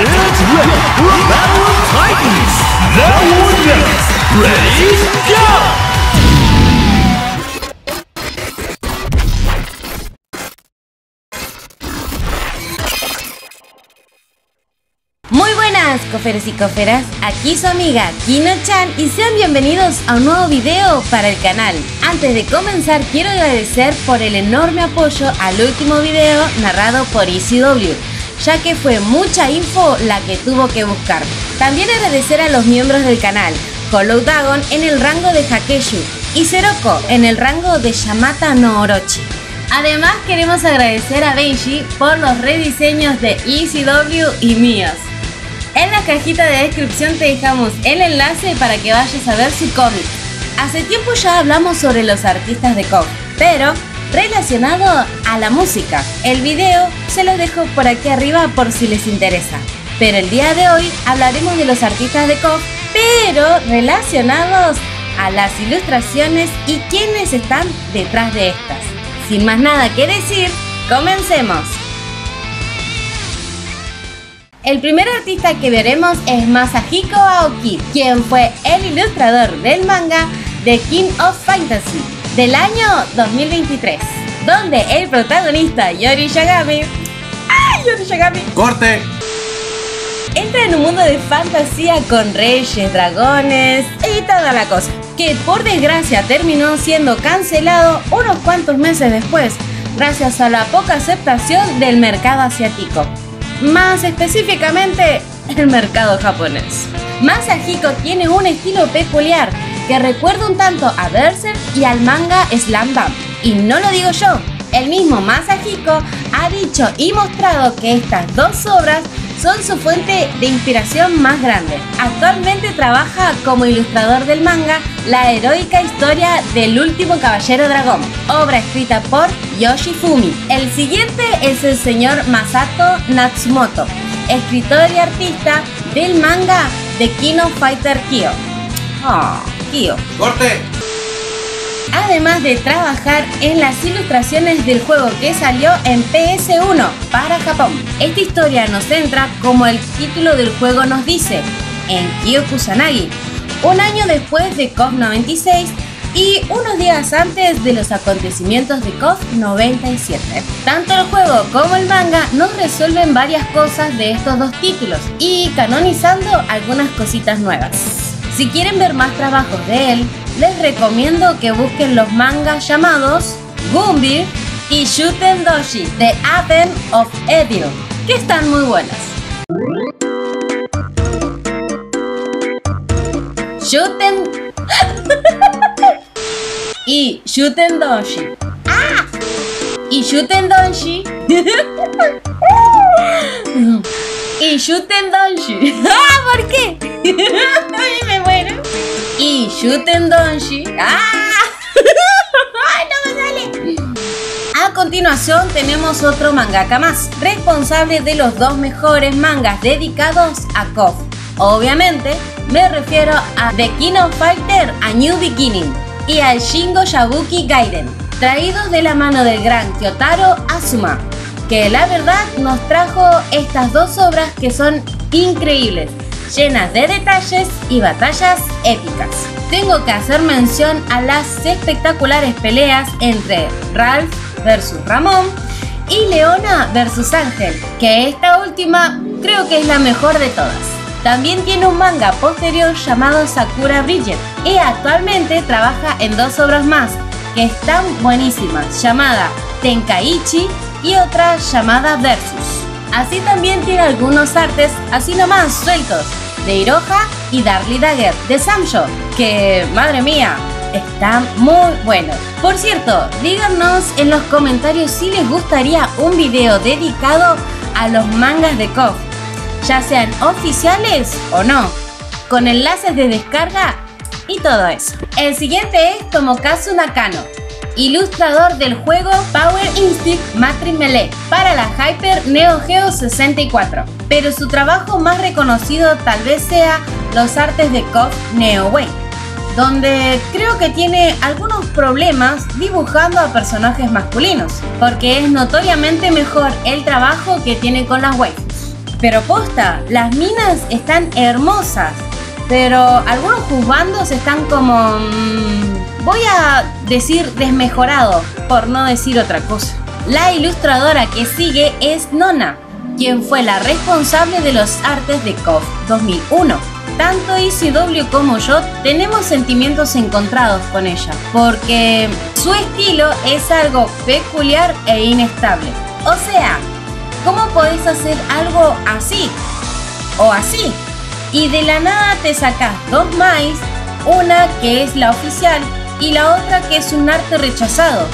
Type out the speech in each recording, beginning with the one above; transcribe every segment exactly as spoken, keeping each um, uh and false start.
Get ready for a battle of titans! Now or never! Ready, go! Muy buenas, coferos y coferas, aquí su amiga Kino Chan y sean bienvenidos a un nuevo video para el canal. Antes de comenzar quiero agradecer por el enorme apoyo al último video narrado por E C W, ya que fue mucha info la que tuvo que buscar. También agradecer a los miembros del canal, Holodagon en el rango de Hakeshu y Seroko en el rango de Yamata no Orochi. Además queremos agradecer a Benji por los rediseños de E C W y míos. En la cajita de descripción te dejamos el enlace para que vayas a ver su cómic. Hace tiempo ya hablamos sobre los artistas de K O F, pero relacionado a la música. El video se los dejo por aquí arriba por si les interesa. Pero el día de hoy hablaremos de los artistas de K O F, pero relacionados a las ilustraciones y quienes están detrás de estas. Sin más nada que decir, comencemos. El primer artista que veremos es Masahiko Aoki, quien fue el ilustrador del manga The King of Fantasy del año dos mil veintitrés, donde el protagonista Yori Shagami ¡Ay, Yori Shagami! ¡Corte! Entra en un mundo de fantasía con reyes, dragones y toda la cosa, que por desgracia terminó siendo cancelado unos cuantos meses después, gracias a la poca aceptación del mercado asiático, más específicamente el mercado japonés. Masahiko tiene un estilo peculiar que recuerda un tanto a Berserk y al manga Slam Dunk. Y no lo digo yo, el mismo Masahiko ha dicho y mostrado que estas dos obras son su fuente de inspiración más grande. Actualmente trabaja como ilustrador del manga La heroica historia del último caballero dragón, obra escrita por Yoshifumi. El siguiente es el señor Masato Natsumoto, escritor y artista del manga The Kino Fighter Kyo. Oh. Kyo. ¡Corte! Además de trabajar en las ilustraciones del juego que salió en P S uno para Japón. Esta historia nos centra, como el título del juego nos dice, en Kyo Kusanagi, un año después de K O F noventa y seis y unos días antes de los acontecimientos de K O F noventa y siete. Tanto el juego como el manga nos resuelven varias cosas de estos dos títulos y canonizando algunas cositas nuevas. Si quieren ver más trabajos de él, les recomiendo que busquen los mangas llamados Gumbi y Shuten Dōji de Aten of Edio, que están muy buenas. Shuten y Shuten Dōji. ¡Ah! Y Shuten Dōji. Y Shuten Dōji. ¡Ah! ¿Por qué? Me muero. Y Shuten Dōji. ¡Ah! ¡Ay, no me sale! A continuación tenemos otro mangaka más, responsable de los dos mejores mangas dedicados a K O F. Obviamente me refiero a The Kino Fighter A New Beginning y al Shingo Yabuki Gaiden, traídos de la mano del gran Kyotaro Asuma, que la verdad nos trajo estas dos obras que son increíbles, llenas de detalles y batallas épicas. Tengo que hacer mención a las espectaculares peleas entre Ralph versus Ramón y Leona versus Ángel, que esta última creo que es la mejor de todas. También tiene un manga posterior llamado Sakura Bridget y actualmente trabaja en dos obras más que están buenísimas, llamada Tenkaichi y otra llamada Versus. Así también tiene algunos artes así nomás sueltos de Iroha y Darly Dagger de Samsho, que madre mía, están muy buenos. Por cierto, díganos en los comentarios si les gustaría un video dedicado a los mangas de K O F, ya sean oficiales o no, con enlaces de descarga y todo eso. El siguiente es Tomokazu Nakano, ilustrador del juego Power Instinct Matrix Melee para la Hyper Neo Geo sesenta y cuatro, pero su trabajo más reconocido tal vez sea los artes de K O F Neo Way, donde creo que tiene algunos problemas dibujando a personajes masculinos, porque es notoriamente mejor el trabajo que tiene con las waifus. Pero posta, las minas están hermosas, pero algunos juzgandos están como... Mmm, voy a decir desmejorado, por no decir otra cosa. La ilustradora que sigue es Nona, quien fue la responsable de los artes de K O F dos mil uno. Tanto E C W como yo tenemos sentimientos encontrados con ella, porque su estilo es algo peculiar e inestable. O sea, ¿cómo podés hacer algo así? O así. Y de la nada te sacas dos mais, una que es la oficial y la otra que es un arte rechazado.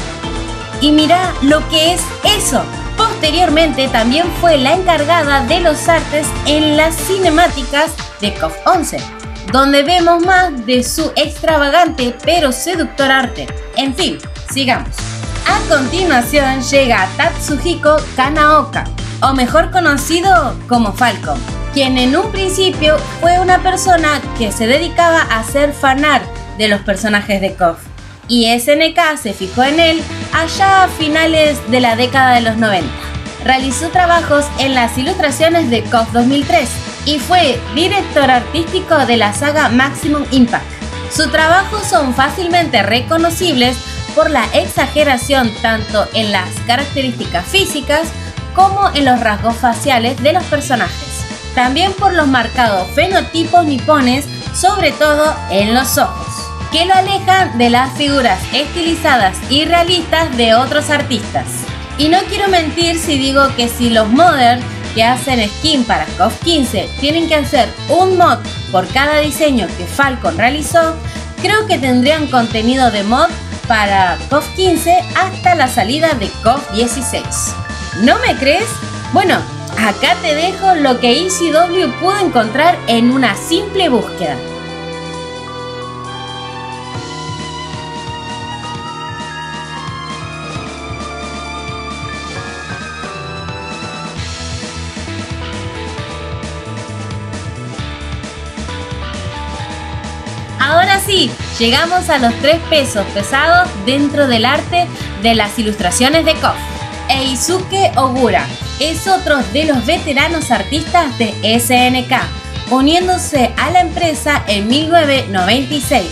Y mirá lo que es eso. Posteriormente también fue la encargada de los artes en las cinemáticas de K O F once, donde vemos más de su extravagante pero seductor arte. En fin, sigamos. A continuación llega Tatsuhiko Kanaoka, o mejor conocido como Falcon, quien en un principio fue una persona que se dedicaba a hacer fanart de los personajes de K O F, y S N K se fijó en él allá a finales de la década de los noventa. Realizó trabajos en las ilustraciones de K O F dos mil tres y fue director artístico de la saga Maximum Impact. Sus trabajos son fácilmente reconocibles por la exageración tanto en las características físicas como en los rasgos faciales de los personajes. También por los marcados fenotipos nipones, sobre todo en los ojos, que lo alejan de las figuras estilizadas y realistas de otros artistas. Y no quiero mentir si digo que si los modders que hacen skin para K O F quince tienen que hacer un mod por cada diseño que Falcon realizó, creo que tendrían contenido de mod para K O F quince hasta la salida de K O F dieciséis. ¿No me crees? Bueno, acá te dejo lo que E C W pudo encontrar en una simple búsqueda. Ahora sí, llegamos a los tres pesos pesados dentro del arte de las ilustraciones de K O F. Eisuke Ogura es otro de los veteranos artistas de S N K, uniéndose a la empresa en mil novecientos noventa y seis.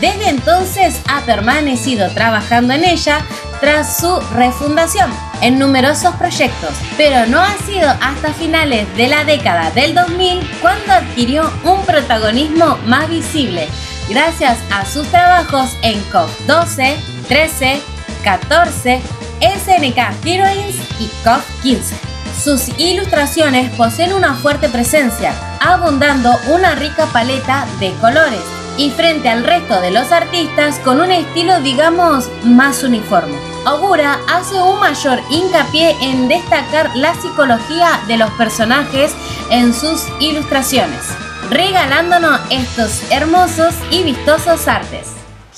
Desde entonces ha permanecido trabajando en ella tras su refundación en numerosos proyectos, pero no ha sido hasta finales de la década del dos mil cuando adquirió un protagonismo más visible, gracias a sus trabajos en K O F doce, trece, catorce, S N K Heroines y K O F quince. Sus ilustraciones poseen una fuerte presencia, abundando una rica paleta de colores y frente al resto de los artistas con un estilo, digamos, más uniforme. Ogura hace un mayor hincapié en destacar la psicología de los personajes en sus ilustraciones, regalándonos estos hermosos y vistosos artes.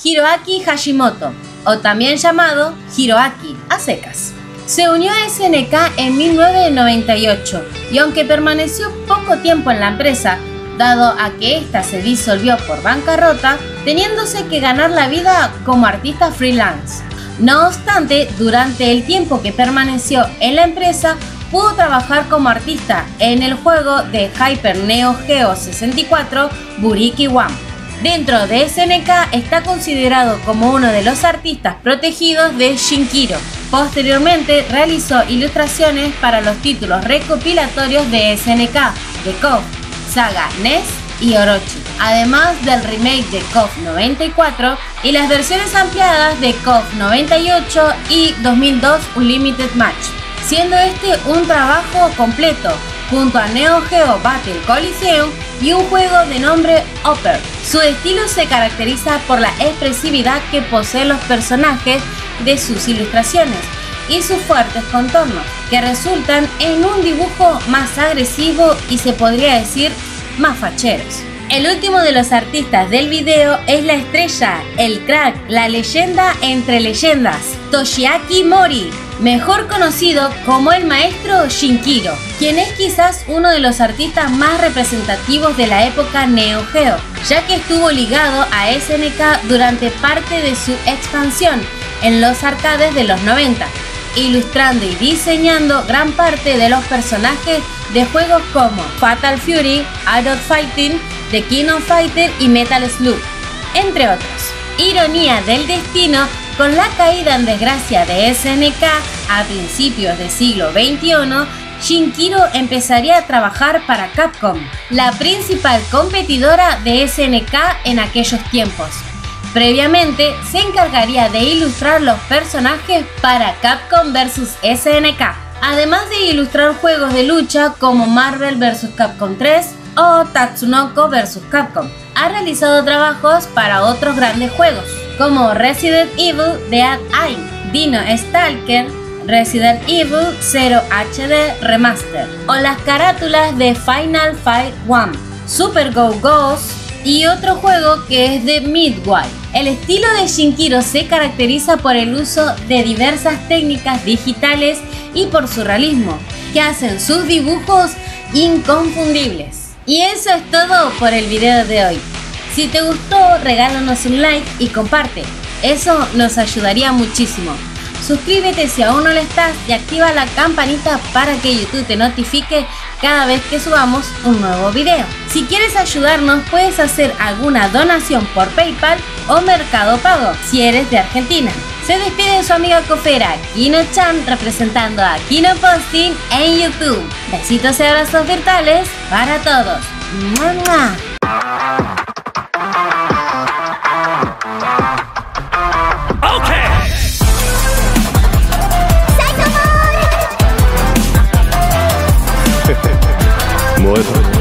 Hiroaki Hashimoto, o también llamado Hiroaki a secas, se unió a S N K en mil novecientos noventa y ocho y aunque permaneció poco tiempo en la empresa, dado a que ésta se disolvió por bancarrota, teniéndose que ganar la vida como artista freelance. No obstante, durante el tiempo que permaneció en la empresa, pudo trabajar como artista en el juego de Hyper Neo Geo sesenta y cuatro Buriki One. Dentro de S N K está considerado como uno de los artistas protegidos de Shinkiro. Posteriormente realizó ilustraciones para los títulos recopilatorios de S N K, de K O F, Saga N E S y Orochi, además del remake de K O F noventa y cuatro y las versiones ampliadas de K O F noventa y ocho y dos mil dos Unlimited Match, siendo este un trabajo completo junto a Neo Geo Battle Coliseum y un juego de nombre Upper. Su estilo se caracteriza por la expresividad que poseen los personajes de sus ilustraciones y sus fuertes contornos, que resultan en un dibujo más agresivo y se podría decir más facheros. El último de los artistas del video es la estrella, el crack, la leyenda entre leyendas, Toshiaki Mori, mejor conocido como el maestro Shinkiro, quien es quizás uno de los artistas más representativos de la época Neo Geo, ya que estuvo ligado a S N K durante parte de su expansión en los arcades de los noventa, ilustrando y diseñando gran parte de los personajes de juegos como Fatal Fury, Adult Fighting, The King of Fighters y Metal Slug, entre otros. Ironía del destino, con la caída en desgracia de S N K a principios del siglo veintiuno, Shinkiro empezaría a trabajar para Capcom, la principal competidora de S N K en aquellos tiempos. Previamente se encargaría de ilustrar los personajes para Capcom versus. S N K, además de ilustrar juegos de lucha como Marvel versus. Capcom tres o Tatsunoko versus. Capcom. Ha realizado trabajos para otros grandes juegos como Resident Evil Dead Eye, Dino Stalker, Resident Evil Zero H D Remaster o las carátulas de Final Fight uno, Super Go Go's y otro juego que es de Midway. El estilo de Shinkiro se caracteriza por el uso de diversas técnicas digitales y por su realismo, que hacen sus dibujos inconfundibles. Y eso es todo por el video de hoy. Si te gustó, regálanos un like y comparte, eso nos ayudaría muchísimo. Suscríbete si aún no lo estás y activa la campanita para que YouTube te notifique cada vez que subamos un nuevo video. Si quieres ayudarnos, puedes hacer alguna donación por PayPal o Mercado Pago si eres de Argentina. Se despide su amiga cofera Kino Chan, representando a Kino Posting en YouTube. Besitos y abrazos virtuales para todos. ¡Mua! What?